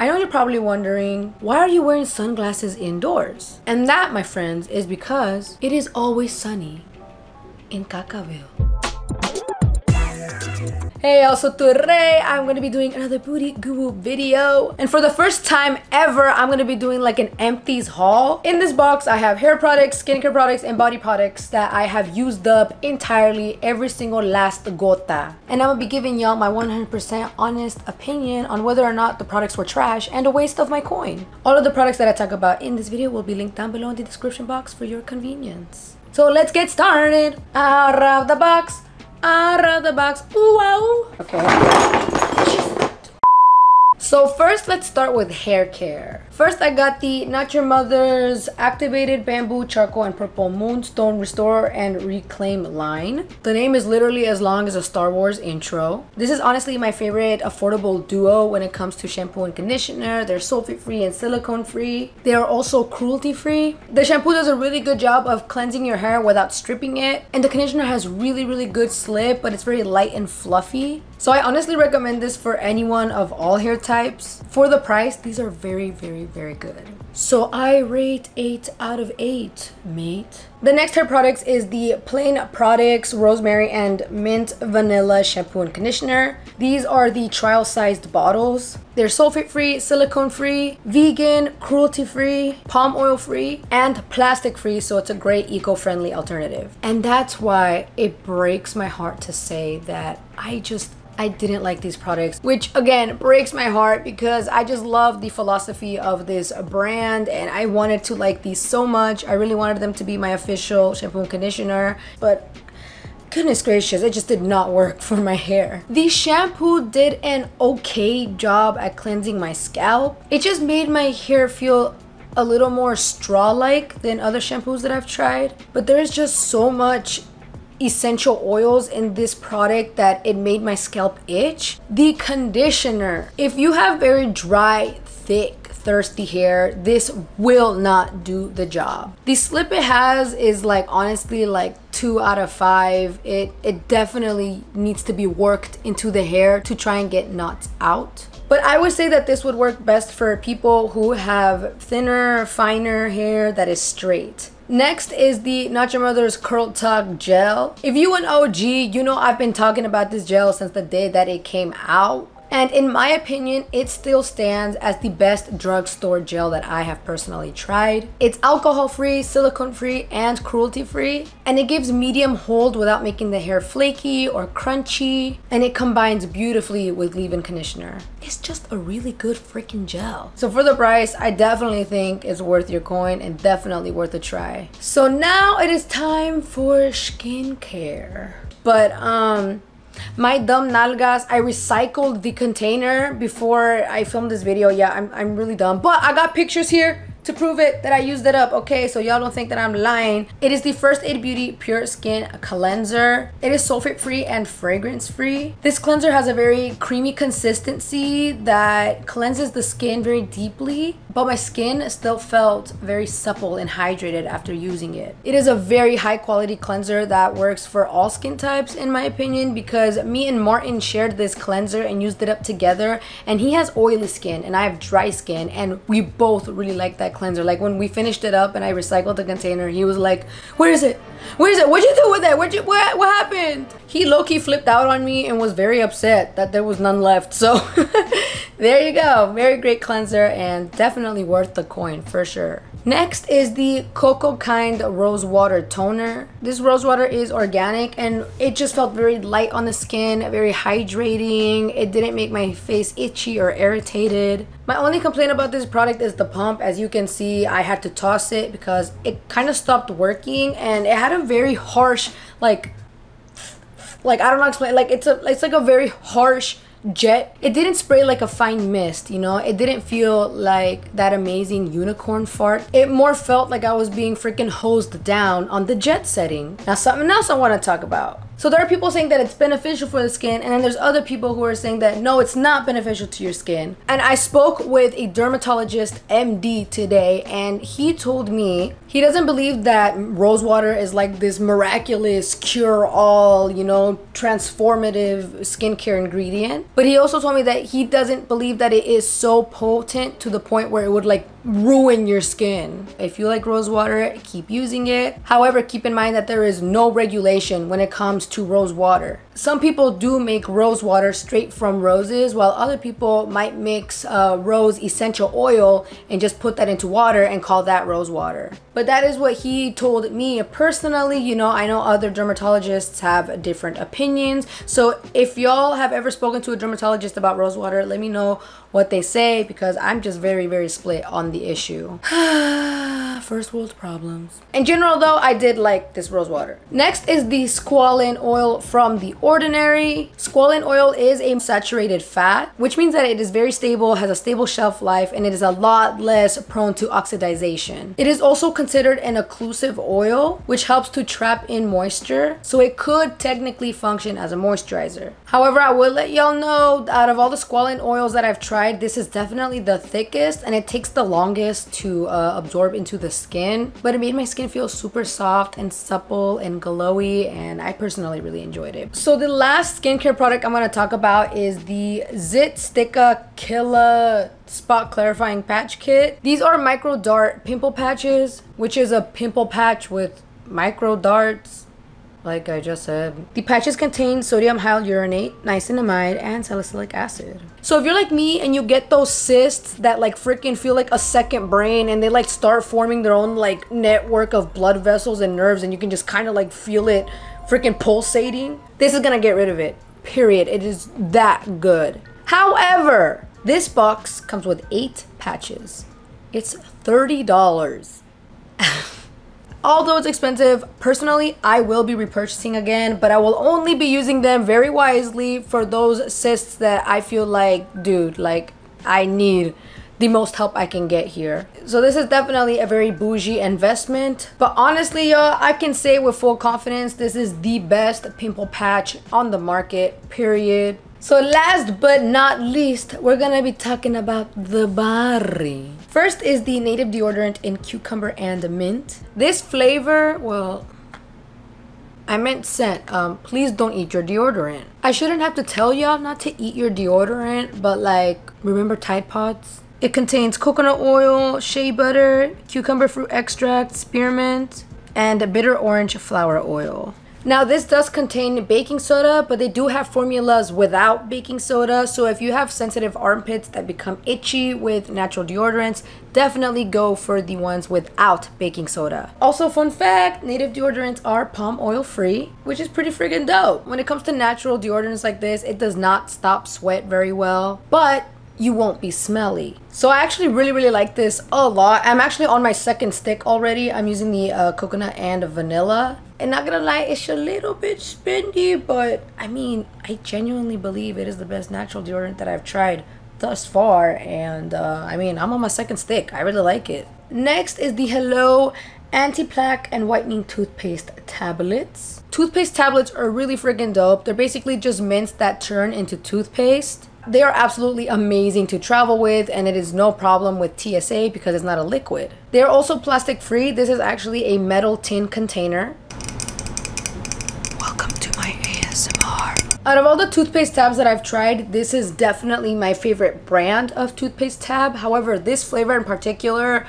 I know you're probably wondering, why are you wearing sunglasses indoors? And that, my friends, is because it is always sunny in Cacaville. Hey, also Turre, I'm gonna be doing another Booty Goo video. And for the first time ever, I'm gonna be doing like an empties haul. In this box, I have hair products, skincare products, and body products that I have used up entirely, every single last gota. And I'm gonna be giving y'all my 100% honest opinion on whether or not the products were trash and a waste of my coin. All of the products that I talk about in this video will be linked down below in the description box for your convenience. So let's get started. Out of the box. Out of the box. Ooh, wow. Okay. So first, let's start with hair care. First, I got the Not Your Mother's Activated Bamboo Charcoal and Purple Moonstone Restore and Reclaim line. The name is literally as long as a Star Wars intro. This is honestly my favorite affordable duo when it comes to shampoo and conditioner. They're sulfate-free and silicone-free. They are also cruelty-free. The shampoo does a really good job of cleansing your hair without stripping it. And the conditioner has really, really good slip, but it's very light and fluffy. So I honestly recommend this for anyone of all hair types. For the price, these are very good. So I rate 8 out of 8, mate. The next hair products is the Plaine Products Rosemary and Mint Vanilla Shampoo and Conditioner. These are the trial sized bottles. They're sulfate free, silicone free, vegan, cruelty free, palm oil free, and plastic free, so it's a great eco-friendly alternative. And that's why it breaks my heart to say that I didn't like these products, which again breaks my heart because I just love the philosophy of this brand and I wanted to like these so much. I really wanted them to be my official shampoo and conditioner, but goodness gracious, it just did not work for my hair. The shampoo did an okay job at cleansing my scalp. It just made my hair feel a little more straw-like than other shampoos that I've tried, but there's just so much essential oils in this product that it made my scalp itch. The conditioner, if you have very dry, thick, thirsty hair, this will not do the job. The slip it has is like honestly like 2 out of 5. It definitely needs to be worked into the hair to try and get knots out. But I would say that this would work best for people who have thinner, finer hair that is straight. Next is the Not Your Mother's Curl Talk Gel. If you an OG, you know I've been talking about this gel since the day that it came out. And in my opinion, it still stands as the best drugstore gel that I have personally tried. It's alcohol-free, silicone-free, and cruelty-free. And it gives medium hold without making the hair flaky or crunchy. And it combines beautifully with leave-in conditioner. It's just a really good freaking gel. So for the price, I definitely think it's worth your coin and definitely worth a try. So now it is time for skincare. But my dumb nalgas, I recycled the container before I filmed this video. Yeah, I'm really dumb, but I got pictures here to prove it that I used it up, okay? So y'all don't think that I'm lying. It is the First Aid Beauty Pure Skin Cleanser. It is sulfate free and fragrance free. This cleanser has a very creamy consistency that cleanses the skin very deeply, but my skin still felt very supple and hydrated after using it. It is a very high quality cleanser that works for all skin types in my opinion, because me and Martin shared this cleanser and used it up together, and he has oily skin and I have dry skin, and we both really like that cleanser. Like when we finished it up and I recycled the container, he was like, "Where is it? Where is it? What'd you do with it? What happened?" He low-key flipped out on me and was very upset that there was none left. So there you go. Very great cleanser and definitely worth the coin for sure. Next is the Cocokind Rose Water Toner. This rose water is organic and it just felt very light on the skin, very hydrating. It didn't make my face itchy or irritated. My only complaint about this product is the pump. As you can see, I had to toss it because it kind of stopped working, and it had a very harsh, like I don't know how to explain. Like it's like a very harsh jet. It didn't spray like a fine mist, you know. It didn't feel like that amazing unicorn fart. It more felt like I was being freaking hosed down on the jet setting. Now something else I want to talk about. So there are people saying that it's beneficial for the skin, and then there's other people who are saying that no, it's not beneficial to your skin. And I spoke with a dermatologist MD today, and he told me he doesn't believe that rose water is like this miraculous cure-all, you know, transformative skincare ingredient. But he also told me that he doesn't believe that it is so potent to the point where it would like ruin your skin. If you like rose water, keep using it. However, keep in mind that there is no regulation when it comes to rose water. Some people do make rose water straight from roses, while other people might mix rose essential oil and just put that into water and call that rose water. But that is what he told me personally. You know, I know other dermatologists have different opinions, so if y'all have ever spoken to a dermatologist about rose water, let me know what they say, because I'm just very, very split on the issue. First world problems. In general though, I did like this rose water. Next is the squalane oil from The Ordinary. Squalane oil is a saturated fat, which means that it is very stable, has a stable shelf life, and it is a lot less prone to oxidization. It is also considered an occlusive oil, which helps to trap in moisture, so it could technically function as a moisturizer. However, I will let y'all know, out of all the squalane oils that I've tried, this is definitely the thickest, and it takes the longest to absorb into the skin, but it made my skin feel super soft and supple and glowy, and I personally really enjoyed it. So the last skincare product I'm going to talk about is the Zit Sticka Killa Spot Clarifying Patch Kit. These are micro dart pimple patches, which is a pimple patch with micro darts. Like I just said, the patches contain sodium hyaluronate, niacinamide, and salicylic acid. So if you're like me and you get those cysts that like freaking feel like a second brain, and they like start forming their own like network of blood vessels and nerves, and you can just kind of like feel it freaking pulsating, this is gonna get rid of it, period. It is that good. However, this box comes with 8 patches. It's $30. Although it's expensive, personally, I will be repurchasing again, but I will only be using them very wisely for those cysts that I feel like, dude, like I need the most help I can get here. So this is definitely a very bougie investment, but honestly, y'all, I can say with full confidence, this is the best pimple patch on the market, period. So last but not least, we're gonna be talking about the body. First is the Native deodorant in cucumber and mint. This flavor, well, I meant scent. Please don't eat your deodorant. I shouldn't have to tell y'all not to eat your deodorant, but like, remember Tide Pods? It contains coconut oil, shea butter, cucumber fruit extract, spearmint, and bitter orange flower oil. Now this does contain baking soda, but they do have formulas without baking soda, so if you have sensitive armpits that become itchy with natural deodorants, definitely go for the ones without baking soda. Also, fun fact, Native deodorants are palm oil free, which is pretty friggin' dope. When it comes to natural deodorants like this, it does not stop sweat very well, but you won't be smelly. So I actually really like this a lot. I'm actually on my second stick already. I'm using the coconut and vanilla. And not gonna lie, it's a little bit spendy, but I mean, I genuinely believe it is the best natural deodorant that I've tried thus far. And I mean, I'm on my second stick. I really like it. Next is the Hello Anti-Plaque and Whitening Toothpaste Tablets. Toothpaste tablets are really friggin' dope. They're basically just mints that turn into toothpaste. They are absolutely amazing to travel with, and it is no problem with TSA because it's not a liquid. They are also plastic free. This is actually a metal tin container. Welcome to my ASMR. Out of all the toothpaste tabs that I've tried, this is definitely my favorite brand of toothpaste tab. However, this flavor in particular,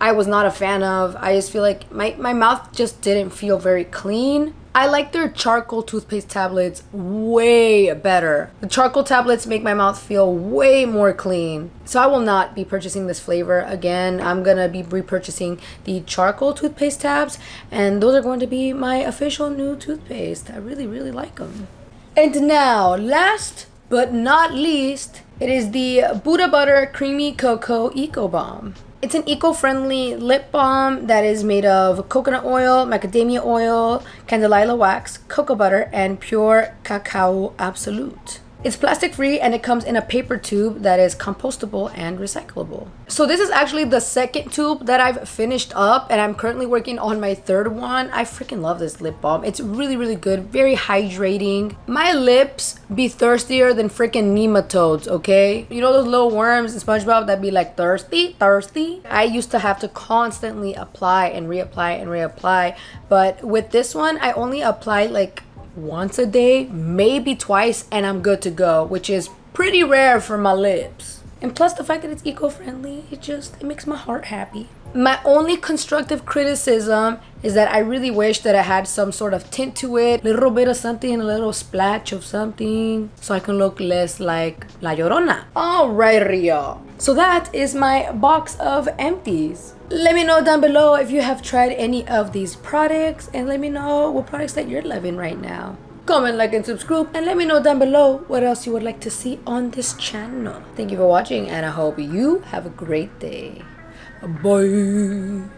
I was not a fan of. I just feel like my mouth just didn't feel very clean. I like their charcoal toothpaste tablets way better. The charcoal tablets make my mouth feel way more clean. So I will not be purchasing this flavor again. I'm gonna be repurchasing the charcoal toothpaste tabs, and those are going to be my official new toothpaste. I really like them. And now, last but not least, it is the Booda Butter Creamy Cocoa Eco Balm. It's an eco-friendly lip balm that is made of coconut oil, macadamia oil, candelilla wax, cocoa butter, and pure cacao absolute. It's plastic free and it comes in a paper tube that is compostable and recyclable. So this is actually the second tube that I've finished up and I'm currently working on my third one. I freaking love this lip balm. It's really, really good, very hydrating. My lips be thirstier than freaking nematodes, okay? You know those little worms in SpongeBob that be like thirsty, thirsty? I used to have to constantly apply and reapply and reapply, but with this one, I only apply like once a day, maybe twice, and I'm good to go, which is pretty rare for my lips. And plus the fact that it's eco-friendly, it makes my heart happy. My only constructive criticism is that I really wish that I had some sort of tint to it, little bit of something, a little splash of something, so I can look less like La Llorona. Alrighty, y'all. So that is my box of empties. Let me know down below if you have tried any of these products, and let me know what products that you're loving right now. Comment, like, and subscribe, and let me know down below what else you would like to see on this channel. Thank you for watching, and I hope you have a great day. Bye.